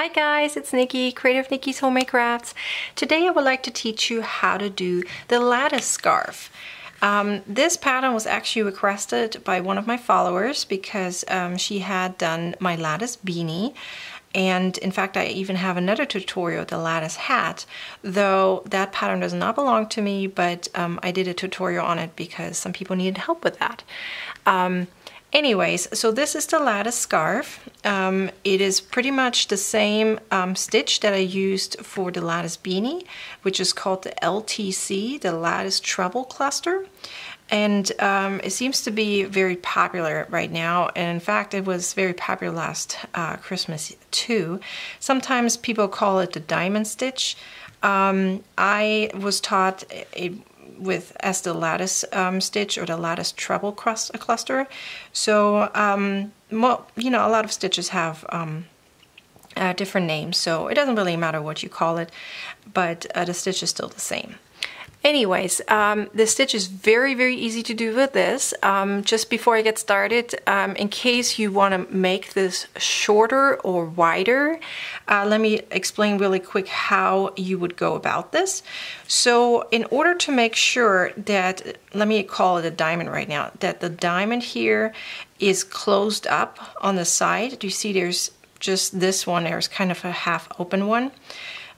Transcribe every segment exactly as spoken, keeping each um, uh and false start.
Hi guys, it's Nikki, creator of Nikki's Homemade Crafts. Today I would like to teach you how to do the lattice scarf. Um, this pattern was actually requested by one of my followers because um, she had done my lattice beanie. And in fact, I even have another tutorial, the lattice hat, though that pattern does not belong to me, but um, I did a tutorial on it because some people needed help with that. Um, Anyways, so this is the lattice scarf. Um, it is pretty much the same um, stitch that I used for the lattice beanie, which is called the L T C, the Lattice Treble Cluster. And um, it seems to be very popular right now. And in fact, it was very popular last uh, Christmas too. Sometimes people call it the diamond stitch. Um, I was taught a with as the lattice um, stitch or the lattice treble cluster. So, um, well, you know, a lot of stitches have um, uh, different names, so it doesn't really matter what you call it, but uh, the stitch is still the same. Anyways, um, the stitch is very, very easy to do with this. Um, just before I get started, um, in case you want to make this shorter or wider, uh, let me explain really quick how you would go about this. So in order to make sure that, let me call it a diamond right now, that the diamond here is closed up on the side. Do you see there's just this one, there's kind of a half open one.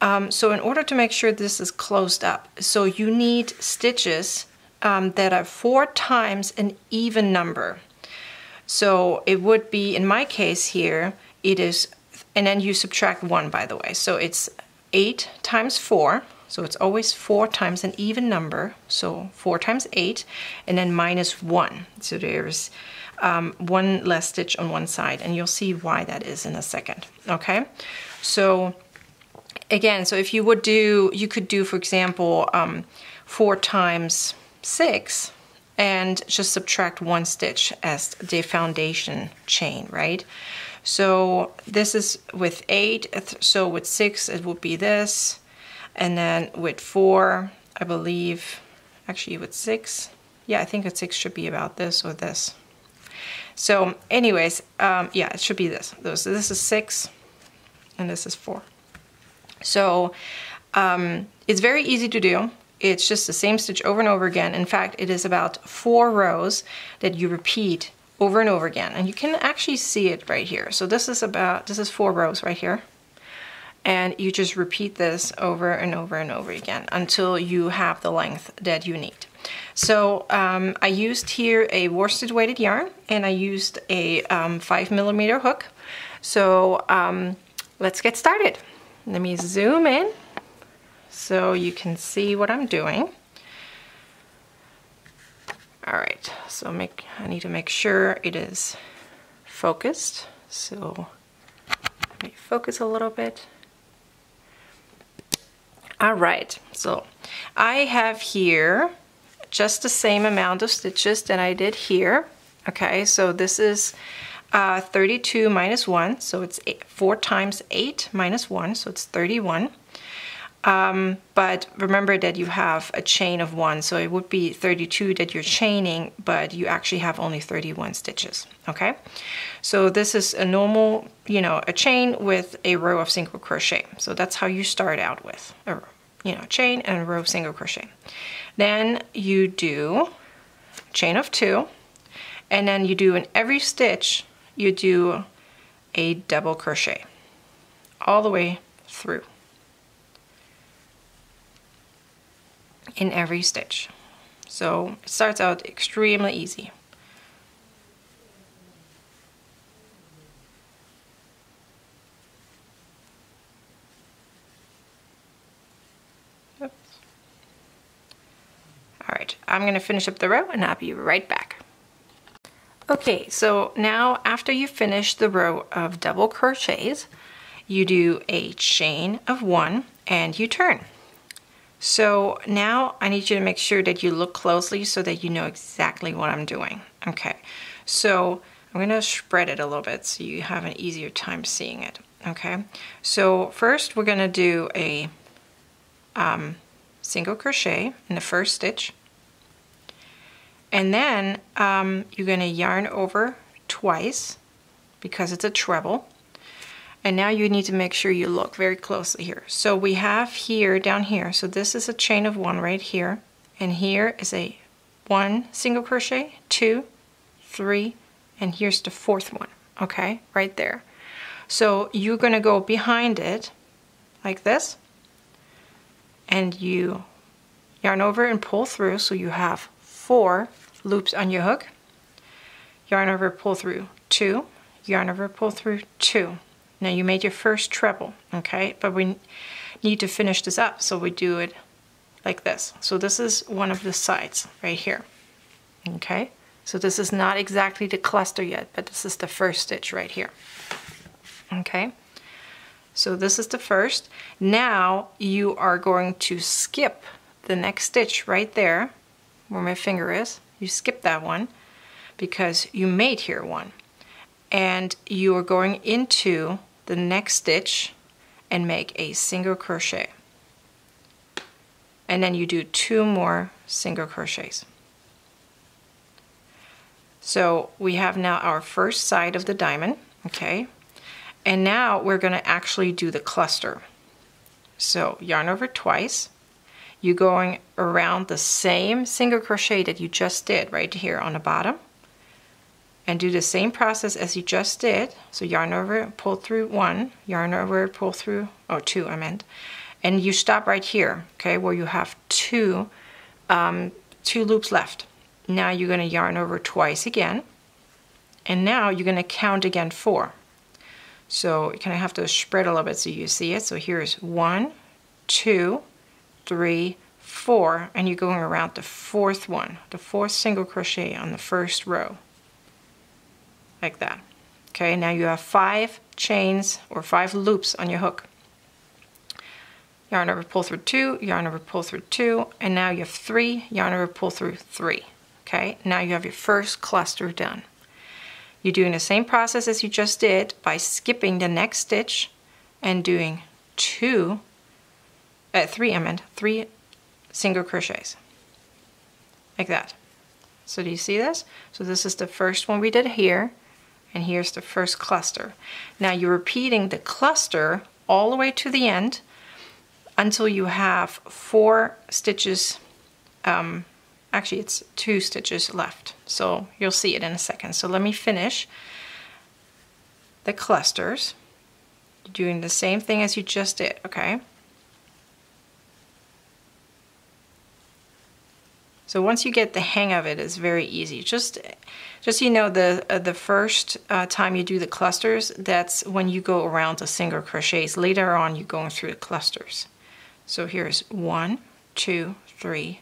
Um, so in order to make sure this is closed up, so you need stitches um, that are four times an even number. So it would be, in my case here, it is, and then you subtract one, by the way. So it's eight times four, so it's always four times an even number. So four times eight, and then minus one. So there's um, one less stitch on one side, and you'll see why that is in a second, okay? So again, so if you would do, you could do, for example, um, four times six and just subtract one stitch as the foundation chain, right? So this is with eight, so with six it would be this, and then with four, I believe, actually with six, yeah, I think with six should be about this or this. So anyways, um, yeah, it should be this. So this is six and this is four. So um, it's very easy to do. It's just the same stitch over and over again. In fact, it is about four rows that you repeat over and over again. And you can actually see it right here. So this is about, this is four rows right here. And you just repeat this over and over and over again until you have the length that you need. So um, I used here a worsted weighted yarn and I used a um, five millimeter hook. So um, let's get started. Let me zoom in so you can see what I'm doing. All right, so make, I need to make sure it is focused. So let me focus a little bit. All right, so I have here just the same amount of stitches that I did here. Okay, so this is Uh, thirty-two minus one, so it's eight, four times eight minus one, so it's thirty-one. Um, but remember that you have a chain of one, so it would be thirty-two that you're chaining, but you actually have only thirty-one stitches, okay? So this is a normal, you know, a chain with a row of single crochet. So that's how you start out with, a, you know, chain and a row of single crochet. Then you do chain of two, and then you do in every stitch, you do a double crochet all the way through in every stitch. So it starts out extremely easy. Oops. All right, I'm going to finish up the row and I'll be right back. Okay, so now after you finish the row of double crochets, you do a chain of one and you turn. So now I need you to make sure that you look closely so that you know exactly what I'm doing. Okay, so I'm gonna spread it a little bit so you have an easier time seeing it, okay? So first we're gonna do a um, single crochet in the first stitch. And then um, you're gonna yarn over twice because it's a treble. And now you need to make sure you look very closely here. So we have here, down here, so this is a chain of one right here, and here is a one single crochet, two, three, and here's the fourth one, okay, right there. So you're gonna go behind it like this, and you yarn over and pull through, so you have four loops on your hook. Yarn over, pull through, two, yarn over, pull through, two. Now you made your first treble, okay, but we need to finish this up, so we do it like this. So this is one of the sides right here, okay. So this is not exactly the cluster yet, but this is the first stitch right here, okay. So this is the first. Now you are going to skip the next stitch right there, where my finger is. You skip that one because you made here one. And you are going into the next stitch and make a single crochet. And then you do two more single crochets. So we have now our first side of the diamond, okay? And now we're gonna actually do the cluster. So yarn over twice. You're going around the same single crochet that you just did right here on the bottom, and do the same process as you just did. So yarn over, pull through one, yarn over, pull through, oh, two I meant. And you stop right here, okay, where you have two, um, two loops left. Now you're gonna yarn over twice again, and now you're gonna count again four. So you kind of have to spread a little bit so you see it. So here's one, two, three, four, and you're going around the fourth one, the fourth single crochet on the first row. Like that. Okay, now you have five chains or five loops on your hook. Yarn over, pull through two, yarn over, pull through two, and now you have three, yarn over, pull through three. Okay, now you have your first cluster done. You're doing the same process as you just did by skipping the next stitch and doing two, uh, three, I meant, three single crochets. Like that. So do you see this? So this is the first one we did here. And here's the first cluster. Now you're repeating the cluster all the way to the end until you have four stitches, um, actually it's two stitches left. So you'll see it in a second. So let me finish the clusters. You're doing the same thing as you just did, okay? So once you get the hang of it, it's very easy. Just, just you know, the uh, the first uh, time you do the clusters, that's when you go around the single crochets. Later on, you're going through the clusters. So here's one, two, three,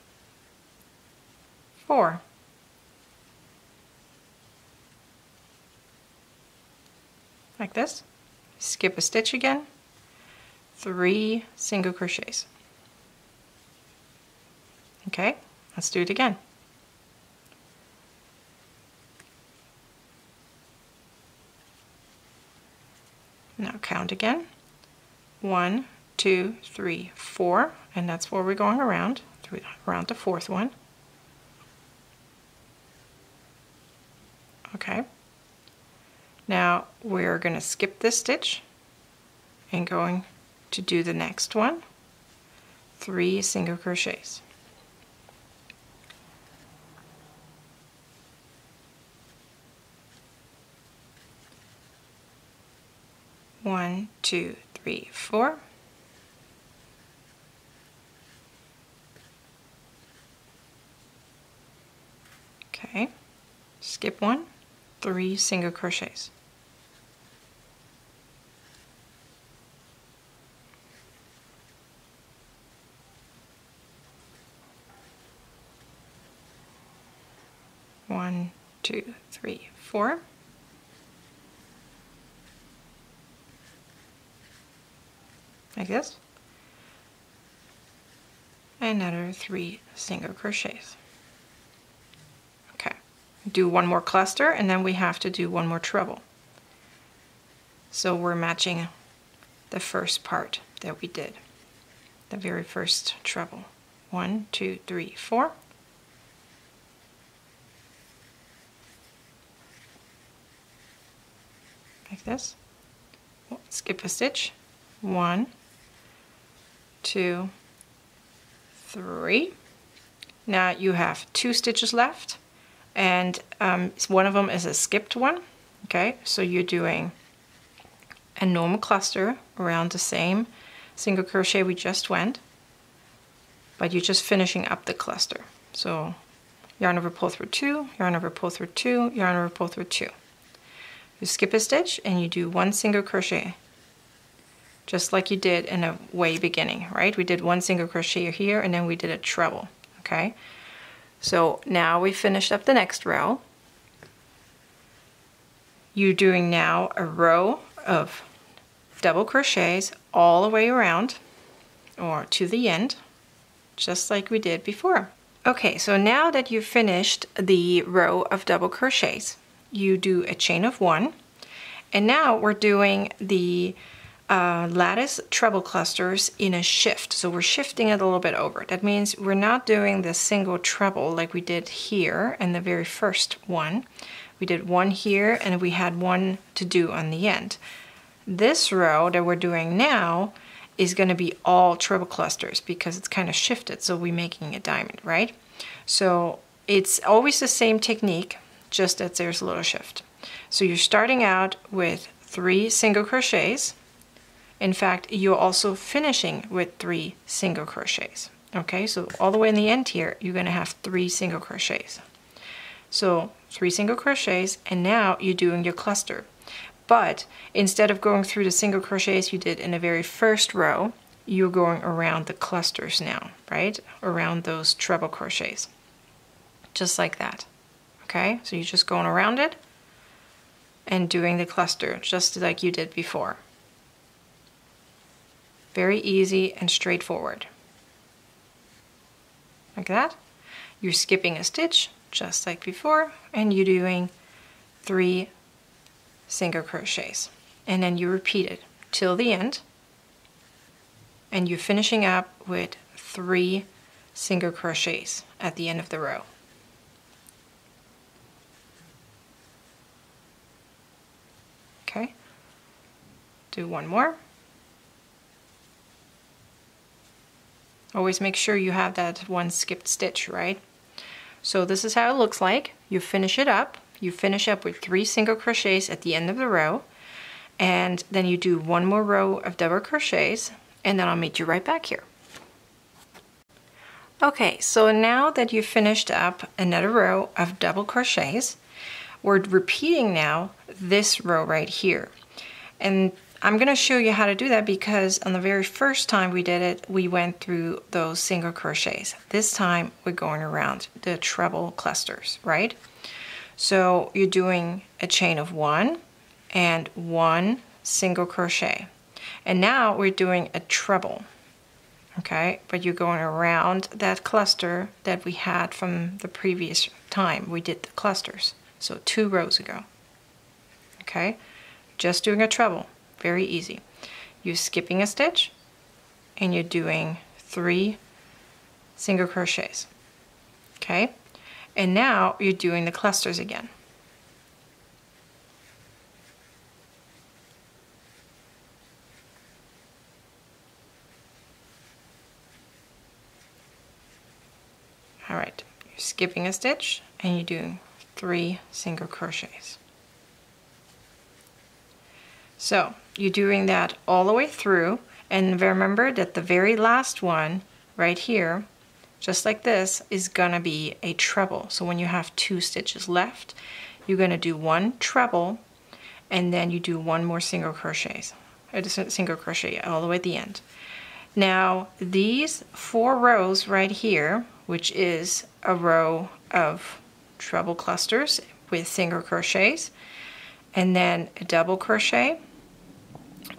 four. Like this. Skip a stitch again. Three single crochets. Okay. Let's do it again. Now count again. One, two, three, four, and that's where we're going around, through around the fourth one. Okay. Now we're gonna skip this stitch and going to do the next one. Three single crochets. One, two, three, four. Okay, skip one, three single crochets. One, two, three, four. Like this, another three single crochets. Okay, do one more cluster, and then we have to do one more treble. So we're matching the first part that we did, the very first treble. One, two, three, four. Like this. skip a stitch, one, two, three. Now you have two stitches left, and um, one of them is a skipped one. Okay, so you're doing a normal cluster around the same single crochet we just went, but you're just finishing up the cluster. So yarn over, pull through two, yarn over, pull through two, yarn over, pull through two. You skip a stitch and you do one single crochet, just like you did in a way beginning, right? We did one single crochet here and then we did a treble, okay? So now we finished up the next row. You're doing now a row of double crochets all the way around or to the end, just like we did before. Okay, so now that you've finished the row of double crochets, you do a chain of one, and now we're doing the uh, lattice treble clusters in a shift. So we're shifting it a little bit over. That means we're not doing the single treble like we did here in the very first one. We did one here and we had one to do on the end. This row that we're doing now is going to be all treble clusters because it's kind of shifted, so we're making a diamond, right? So it's always the same technique, just that there's a little shift. So you're starting out with three single crochets. In fact, you're also finishing with three single crochets. Okay, so all the way in the end here, you're going to have three single crochets. So three single crochets, and now you're doing your cluster. But instead of going through the single crochets you did in the very first row, you're going around the clusters now, right? Around those treble crochets, just like that. Okay, so you're just going around it and doing the cluster just like you did before. Very easy and straightforward. Like that. You're skipping a stitch just like before, and you're doing three single crochets, and then you repeat it till the end, and you're finishing up with three single crochets at the end of the row. Okay, do one more. Always make sure you have that one skipped stitch, right? So this is how it looks like. You finish it up. You finish up with three single crochets at the end of the row, and then you do one more row of double crochets, and then I'll meet you right back here. Okay, so now that you've finished up another row of double crochets, we're repeating now this row right here. And I'm gonna show you how to do that because on the very first time we did it, we went through those single crochets. This time we're going around the treble clusters, right? So you're doing a chain of one and one single crochet. And now we're doing a treble, okay? But you're going around that cluster that we had from the previous time we did the clusters, so two rows ago, okay? Just doing a treble, very easy. You're skipping a stitch and you're doing three single crochets, okay? And now you're doing the clusters again. All right, you're skipping a stitch and you're doing three single crochets. So you're doing that all the way through, and remember that the very last one right here, just like this, is gonna be a treble. So when you have two stitches left, you're gonna do one treble and then you do one more single crochets, a single crochet all the way at the end. Now these four rows right here, which is a row of treble clusters with single crochets and then a double crochet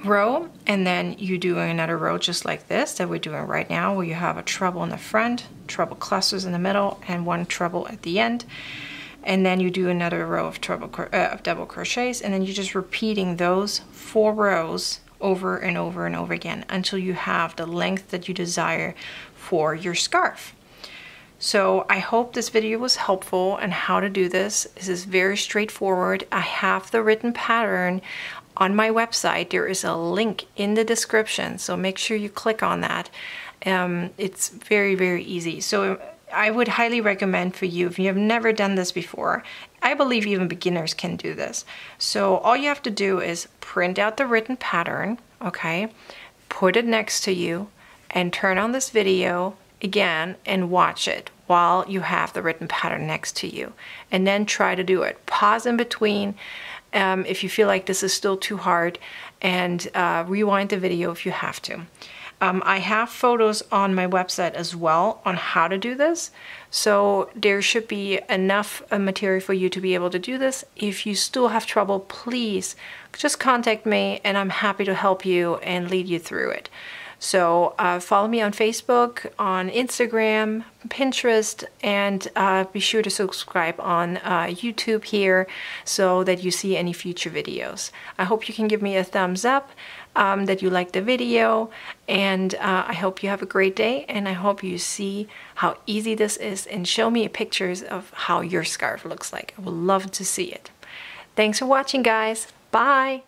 row, and then you do another row just like this that we're doing right now, where you have a treble in the front, treble clusters in the middle, and one treble at the end, and then you do another row of treble uh, of double crochets, and then you're just repeating those four rows over and over and over again until you have the length that you desire for your scarf. So I hope this video was helpful on how to do this. This is very straightforward. I have the written pattern on my website, there is a link in the description, so make sure you click on that. Um, it's very, very easy. So I would highly recommend for you, if you have never done this before, I believe even beginners can do this. So all you have to do is print out the written pattern, okay? Put it next to you and turn on this video again and watch it while you have the written pattern next to you. And then try to do it. Pause in between um, if you feel like this is still too hard, and uh, rewind the video if you have to. Um, I have photos on my website as well on how to do this, so there should be enough uh, material for you to be able to do this. If you still have trouble, please just contact me and I'm happy to help you and lead you through it. So uh, follow me on Facebook, on Instagram, Pinterest, and uh, be sure to subscribe on uh, YouTube here so that you see any future videos. I hope you can give me a thumbs up, um, that you like the video, and uh, I hope you have a great day, and I hope you see how easy this is and show me pictures of how your scarf looks like. I would love to see it. Thanks for watching, guys. Bye!